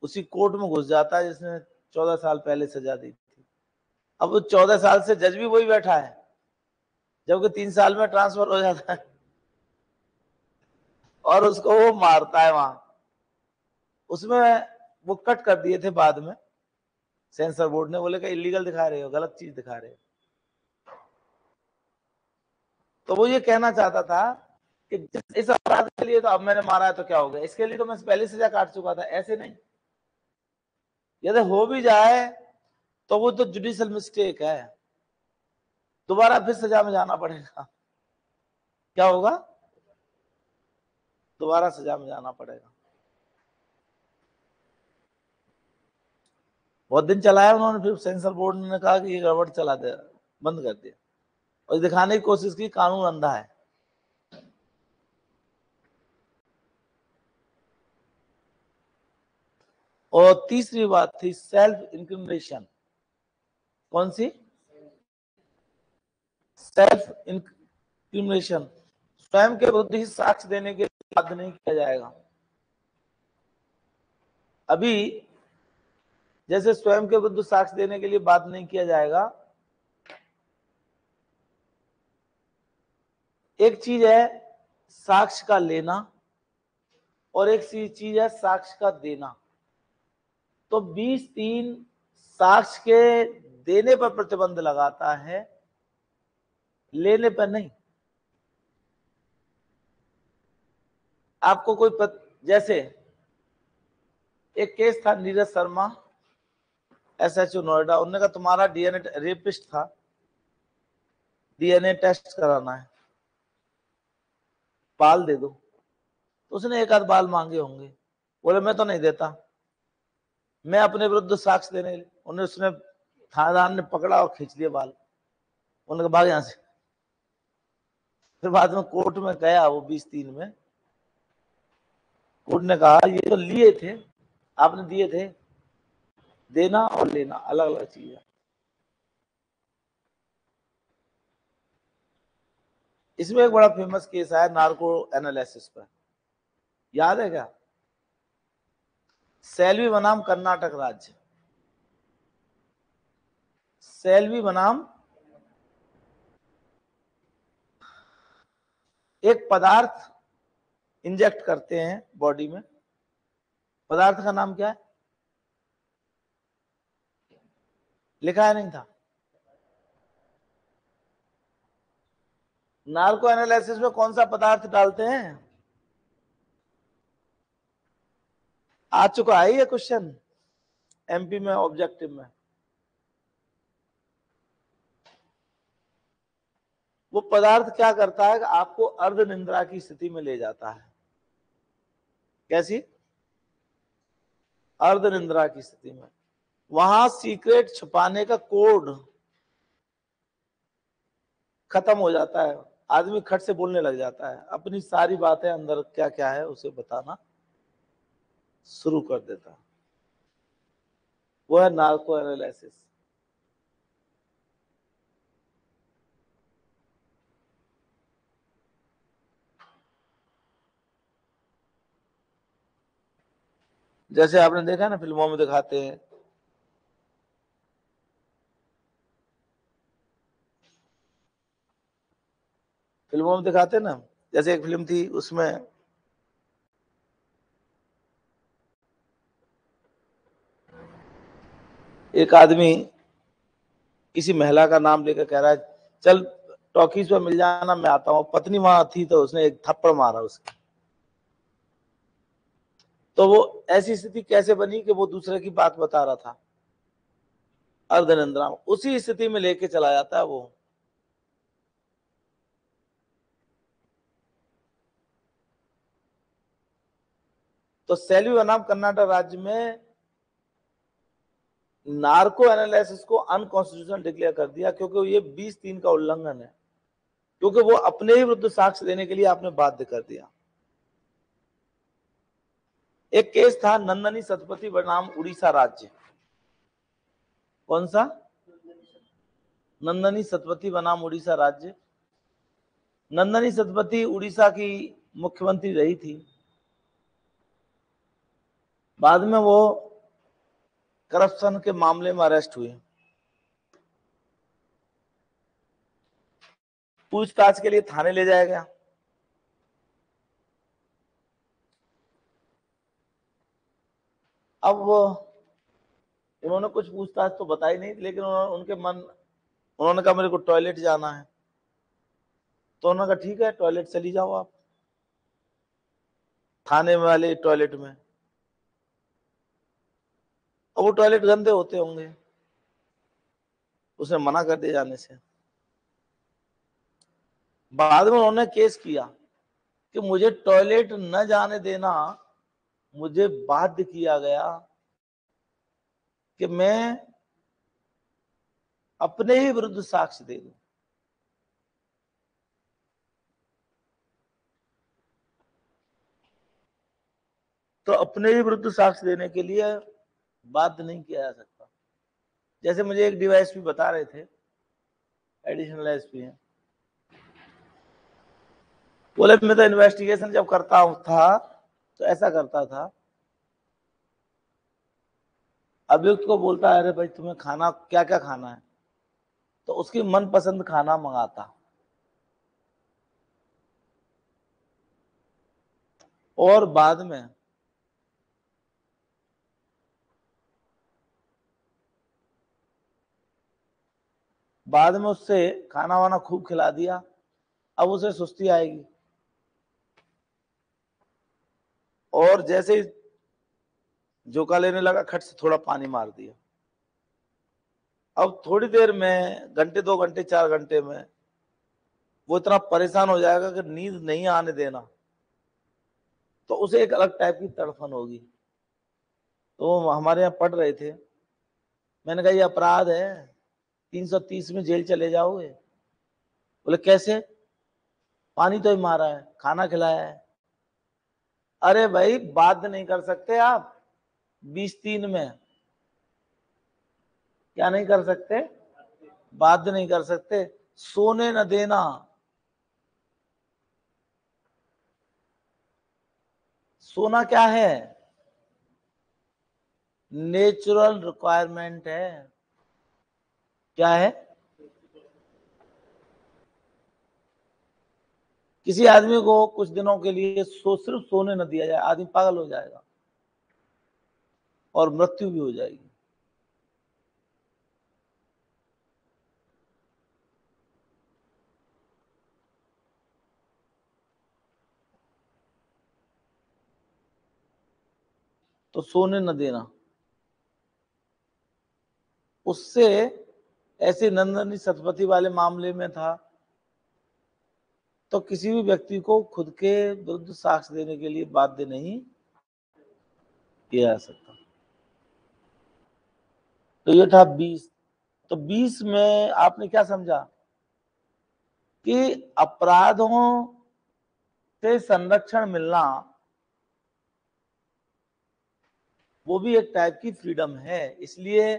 उसी कोर्ट में घुस जाता है जिसने चौदह साल पहले सजा दी थी। अब वो चौदह साल से जज भी वही बैठा है, जबकि तीन साल में ट्रांसफर हो जाता है और उसको वो मारता है वहां। उसमें वो कट कर दिए थे बाद में, सेंसर बोर्ड ने बोले कि इलीगल दिखा रहे हो, गलत चीज दिखा रहे हो। तो वो ये कहना चाहता था कि इस अपराध के लिए तो अब मैंने मारा है तो क्या हो गया, इसके लिए तो मैं पहले सजा काट चुका था। ऐसे नहीं, यदि हो भी जाए तो वो तो जुडिशियल मिस्टेक है, दोबारा फिर सजा में जाना पड़ेगा। क्या होगा? दोबारा सजा में जाना पड़ेगा। बहुत दिन चलाया उन्होंने, फिर सेंसर बोर्ड ने कहा कि ये गड़बड़ चला दिया, बंद कर दिया। और दिखाने की कोशिश की कानून अंधा है। और तीसरी बात थी सेल्फ इंक्रिमिनेशन। कौन सी? Self incrimination. स्वयं के विरुद्ध ही साक्ष्य देने के लिए बाध्य नहीं किया जाएगा। अभी जैसे स्वयं के विरुद्ध साक्ष्य देने के लिए बाध्य नहीं किया जाएगा। एक चीज है साक्ष्य का लेना और एक चीज है साक्ष्य का देना। तो बीस तीन साक्ष्य के देने पर प्रतिबंध लगाता है, लेने पर नहीं। आपको कोई पत, जैसे एक केस था नीरज शर्मा, एसएचओ नोएडा। उन्होंने कहा तुम्हारा डीएनए रेपिस्ट था, डीएनए टेस्ट कराना है, बाल दे दो। तो उसने एक आध बाल मांगे होंगे, बोले मैं तो नहीं देता, मैं अपने विरुद्ध साक्ष्य देने। उन्हें उसने थानेदार ने पकड़ा और खींच लिए बाल। उन्होंने कहा भाग यहाँ से। फिर बाद में कोर्ट में गया वो बीस तीन में, कोर्ट ने कहा ये तो लिए थे आपने, दिए थे। देना और लेना अलग अलग चीज है। इसमें एक बड़ा फेमस केस आया नार्को एनालिसिस पर, याद है क्या? सेल्वी बनाम कर्नाटक राज्य। सेल्वी बनाम, एक पदार्थ इंजेक्ट करते हैं बॉडी में, पदार्थ का नाम क्या है? लिखा है नहीं था? नार्को एनालिसिस में कौन सा पदार्थ डालते हैं? आ चुका है ये क्वेश्चन एमपी में ऑब्जेक्टिव में। वो पदार्थ क्या करता है कि आपको अर्ध निंद्रा की स्थिति में ले जाता है। कैसी? अर्ध निंद्रा की स्थिति में, वहां सीक्रेट छुपाने का कोड खत्म हो जाता है, आदमी खट से बोलने लग जाता है, अपनी सारी बातें अंदर क्या क्या है उसे बताना शुरू कर देता है। वो है नार्को एनालिसिस। जैसे आपने देखा ना फिल्मों में दिखाते हैं, फिल्मों में दिखाते ना, जैसे एक फिल्म थी उसमें एक आदमी किसी महिला का नाम लेकर कह रहा है चल टॉकीज पे मिल जाना मैं आता हूं, पत्नी वहां थी तो उसने एक थप्पड़ मारा उसके। तो वो ऐसी स्थिति कैसे बनी कि वो दूसरे की बात बता रहा था, अर्धनिंद्रा, उसी स्थिति में लेके चला जाता है वो। तो सेल्वी बनाम कर्नाटक राज्य में नार्को एनालिसिस को अनकॉन्स्टिट्यूशनल डिक्लेयर कर दिया, क्योंकि ये बीस तीन का उल्लंघन है, क्योंकि वो अपने ही विरुद्ध साक्ष्य देने के लिए आपने बाध्य कर दिया। एक केस था नंदनी सतपथी बनाम उड़ीसा राज्य। कौन सा? नंदनी सतपथी बनाम उड़ीसा राज्य। नंदनी सतपथी उड़ीसा की मुख्यमंत्री रही थी, बाद में वो करप्शन के मामले में अरेस्ट हुए। पूछताछ के लिए थाने ले जाया गया। अब वो इन्होंने कुछ पूछताछ तो बताई नहीं, लेकिन उनके मन, उन्होंने कहा मेरे को टॉयलेट जाना है, तो उन्होंने कहा ठीक है टॉयलेट चली जाओ आप, थाने वाले टॉयलेट में। अब वो टॉयलेट गंदे होते होंगे, उसने मना कर दिया जाने से। बाद में उन्होंने केस किया कि मुझे टॉयलेट न जाने देना, मुझे बाध्य किया गया कि मैं अपने ही विरुद्ध साक्ष्य दे दूं। तो अपने ही विरुद्ध साक्ष्य देने के लिए बाध्य नहीं किया जा सकता। जैसे मुझे एक डीवाईएसपी बता रहे थे, एडिशनल एसपी हैं, बोले मैं तो इन्वेस्टिगेशन जब करता हूं था तो ऐसा करता था, अभियुक्त को बोलता है अरे भाई तुम्हें खाना क्या क्या खाना है, तो उसकी मनपसंद खाना मंगाता और बाद में बाद में उससे खाना वाना खूब खिला दिया। अब उसे सुस्ती आएगी और जैसे ही झोंका लेने लगा खट से थोड़ा पानी मार दिया। अब थोड़ी देर में, घंटे दो घंटे चार घंटे में वो इतना परेशान हो जाएगा कि नींद नहीं आने देना, तो उसे एक अलग टाइप की तड़फन होगी। तो हमारे यहाँ पढ़ रहे थे, मैंने कहा ये अपराध है, तीन सौ तीस में जेल चले जाओगे। बोले कैसे, पानी तो ही मारा है, खाना खिलाया है। अरे भाई बात नहीं कर सकते आप बीस तीन में, क्या नहीं कर सकते, बात नहीं कर सकते। सोने न देना, सोना क्या है, नेचुरल रिक्वायरमेंट है। क्या है, किसी आदमी को कुछ दिनों के लिए सो सिर्फ सोने न दिया जाए, आदमी पागल हो जाएगा और मृत्यु भी हो जाएगी। तो सोने न देना, उससे ऐसे नंदनी सतपथी वाले मामले में था। तो किसी भी व्यक्ति को खुद के विरुद्ध साक्ष्य देने के लिए बाध्य नहीं किया जा सकता। तो ये था बीस। तो बीस में आपने क्या समझा कि अपराधों से संरक्षण मिलना वो भी एक टाइप की फ्रीडम है, इसलिए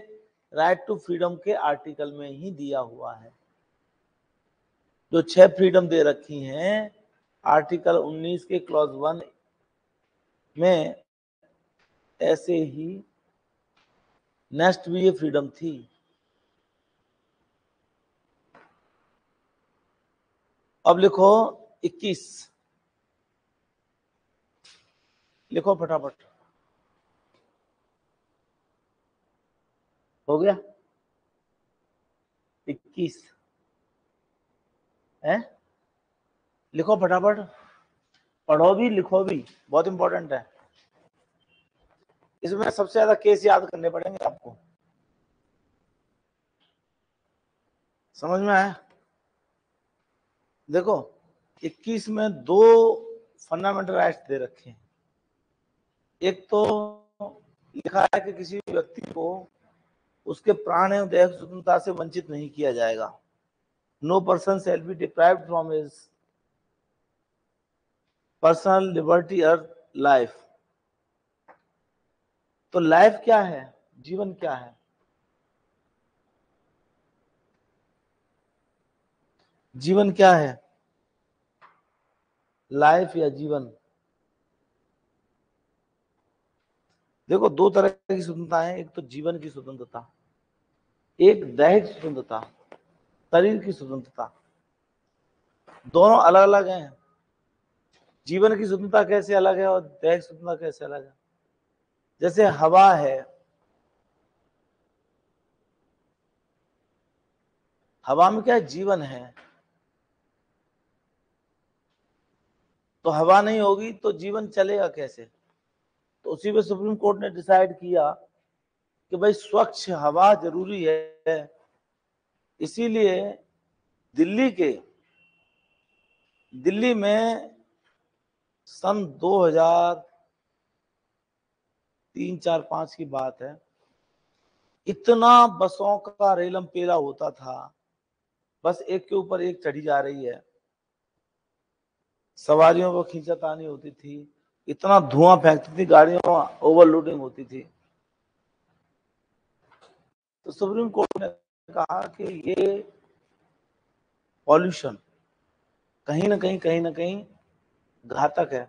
राइट टू फ्रीडम के आर्टिकल में ही दिया हुआ है। जो छह फ्रीडम दे रखी हैं आर्टिकल उन्नीस के क्लॉज वन में, ऐसे ही नेक्स्ट भी ये फ्रीडम थी। अब लिखो इक्कीस, लिखो फटाफट। हो गया इक्कीस, है लिखो फटाफट, पढ़ो भी लिखो भी, बहुत इंपॉर्टेंट है। इसमें सबसे ज्यादा केस याद करने पड़ेंगे आपको। समझ में आया? देखो इक्कीस में दो फंडामेंटल राइट्स दे रखे हैं। एक तो लिखा है कि किसी व्यक्ति को उसके प्राण एवं दैहिक स्वतंत्रता से वंचित नहीं किया जाएगा। No person shall be deprived from his personal liberty और लाइफ। तो लाइफ क्या है, जीवन क्या है? जीवन क्या है, लाइफ या जीवन? देखो दो तरह की स्वतंत्रता है, एक तो जीवन की स्वतंत्रता, एक दैहिक स्वतंत्रता, शरीर की स्वतंत्रता। दोनों अलग अलग हैं। जीवन की स्वतंत्रता कैसे अलग है और दैहिक स्वतंत्रता कैसे अलग है? जैसे हवा है, हवा में क्या है, जीवन है। तो हवा नहीं होगी तो जीवन चलेगा कैसे? तो उसी पे सुप्रीम कोर्ट ने डिसाइड किया कि भाई स्वच्छ हवा जरूरी है। इसीलिए दिल्ली के दिल्ली में सन दो हज़ार तीन चार पाँच की बात है, इतना बसों का रेलम पेला होता था, बस एक के ऊपर एक चढ़ी जा रही है, सवारियों को खींचातानी होती थी, इतना धुआं फेंकती थी गाड़ियों, ओवरलोडिंग होती थी। तो सुप्रीम कोर्ट ने कहा कि ये पॉल्यूशन कहीं ना कहीं कहीं ना कहीं घातक है।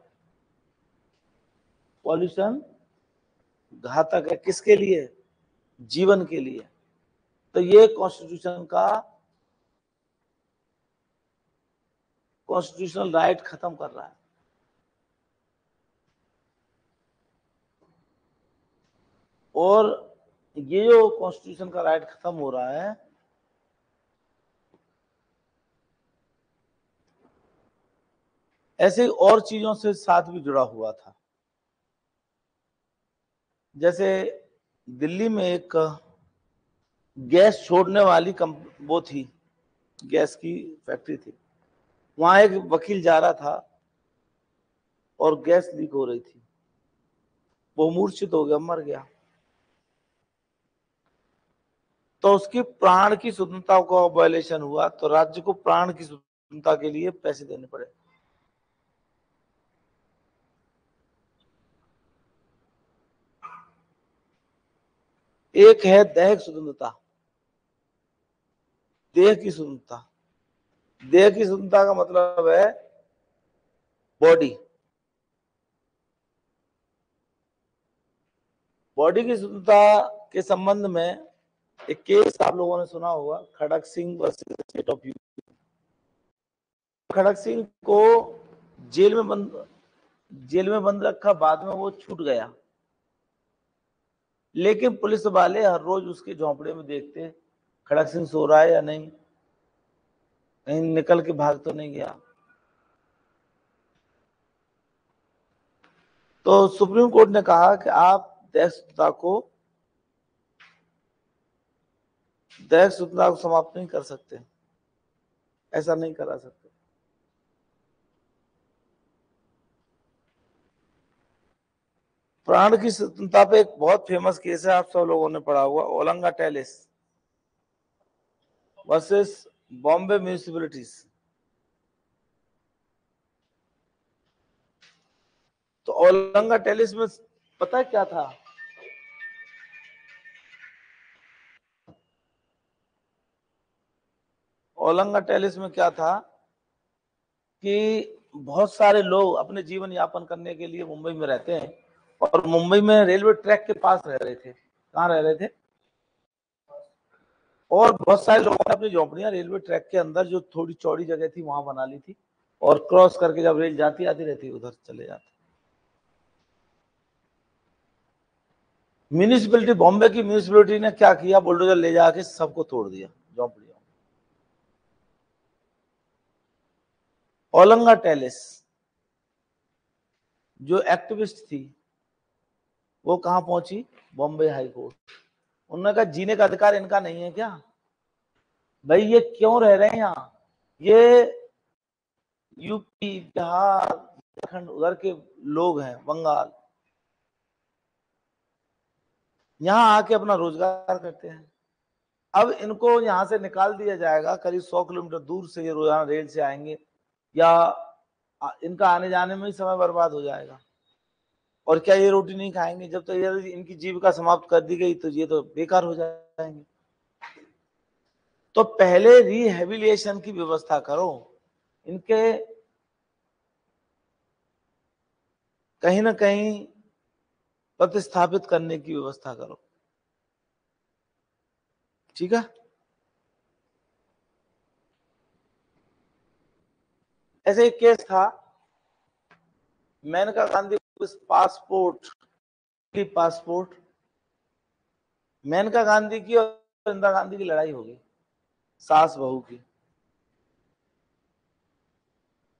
पॉल्यूशन घातक है किसके लिए? जीवन के लिए। तो ये कॉन्स्टिट्यूशन का कॉन्स्टिट्यूशनल राइट खत्म कर रहा है। और ये जो कॉन्स्टिट्यूशन का राइट खत्म हो रहा है, ऐसे और चीजों से साथ भी जुड़ा हुआ था। जैसे दिल्ली में एक गैस छोड़ने वाली कंपनी, वो थी गैस की फैक्ट्री थी, वहां एक वकील जा रहा था और गैस लीक हो रही थी, वो मूर्छित हो गया, मर गया। तो उसकी प्राण की स्वतंत्रता का वायलेशन हुआ, तो राज्य को प्राण की स्वतंत्रता के लिए पैसे देने पड़े। एक है दैहिक स्वतंत्रता, देह की स्वतंत्रता। देह की स्वतंत्रता का मतलब है बॉडी। बॉडी की स्वतंत्रता के संबंध में एक केस आप लोगों ने सुना होगा, Kharak Singh versus state of UP. Kharak Singh को जेल में बंद जेल में बंद रखा, बाद में वो छूट गया, लेकिन पुलिस वाले हर रोज उसके झोंपड़े में देखते खड़क सिंह सो रहा है या नहीं, कहीं निकल के भाग तो नहीं गया। तो सुप्रीम कोर्ट ने कहा कि आप दैहिक स्वतंत्रता को दैहिक स्वतंत्रता को समाप्त नहीं कर सकते, ऐसा नहीं करा सकते। प्राण की स्वतंत्रता पे एक बहुत फेमस केस है, आप सब लोगों ने पढ़ा हुआ, ओलंगा टेलिस वर्सेस बॉम्बे म्यूनिसिपैलिटीज। तो ओलंगा टेलिस में पता है क्या था? ओलंगा टेलिस में क्या था कि बहुत सारे लोग अपने जीवन यापन करने के लिए मुंबई में रहते हैं और मुंबई में रेलवे ट्रैक के पास रह रहे थे। कहाँ रह रहे थे? और बहुत सारे लोगों ने अपनी झोपड़ियां रेलवे ट्रैक के अंदर जो थोड़ी चौड़ी जगह थी वहां बना ली थी और क्रॉस करके जब रेल जाती आती रहती उधर चले जाते। म्यूनिसिपैलिटी, बॉम्बे की म्यूनिसिपैलिटी ने क्या किया, बुलडोजर ले जाके सबको तोड़ दिया झोंपड़ियों। ओलंगा टेलिस जो एक्टिविस्ट थी वो कहां पहुंची? Bombay high court. उन्होंने कहा जीने का अधिकार इनका नहीं है क्या भाई, ये क्यों रह रहे हैं यहाँ? ये यूपी, बिहार, झारखंड उधर के लोग हैं, बंगाल, यहाँ आके अपना रोजगार करते हैं। अब इनको यहाँ से निकाल दिया जाएगा, करीब सौ किलोमीटर दूर से ये रोजाना रेल से आएंगे या इनका आने जाने में ही समय बर्बाद हो जाएगा और क्या ये रोटी नहीं खाएंगे? जब तक तो इनकी जीविका समाप्त कर दी गई तो ये तो बेकार हो जाएंगे। तो पहले रिहेबिलिएशन की व्यवस्था करो, इनके कहीं ना कहीं प्रतिस्थापित करने की व्यवस्था करो। ठीक है, ऐसे एक केस था मेनका गांधी पासपोर्ट की पासपोर्ट मेनका गांधी की और इंदिरा गांधी की लड़ाई हो गई, सास बहू की।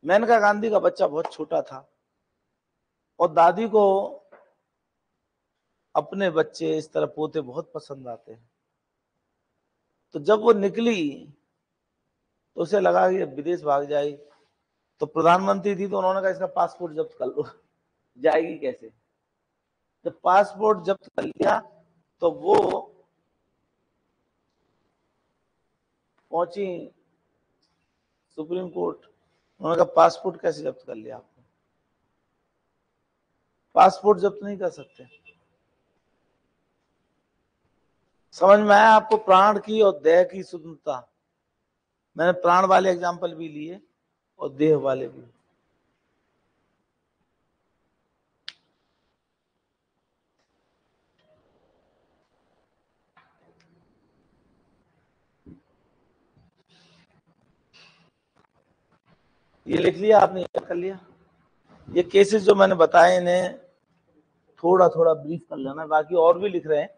मेनका गांधी का बच्चा बहुत छोटा था और दादी को अपने बच्चे इस तरह पोते बहुत पसंद आते हैं। तो जब वो निकली तो उसे लगा कि विदेश भाग जाए, तो प्रधानमंत्री थी तो उन्होंने कहा इसका पासपोर्ट जब्त कर लो। जाएगी कैसे? जब तो पासपोर्ट जब्त कर लिया तो वो पहुंची सुप्रीम कोर्ट। उन्होंने कहा पासपोर्ट कैसे जब्त कर लिया आपने? पासपोर्ट जब्त नहीं कर सकते। समझ में आया आपको प्राण की और देह की स्वतंत्रता? मैंने प्राण वाले एग्जाम्पल भी लिए और देह वाले भी। ये लिख लिया आपने, याद कर लिया। ये केसेस जो मैंने बताए इन्हें थोड़ा थोड़ा ब्रीफ कर लेना, बाकी और भी लिख रहे हैं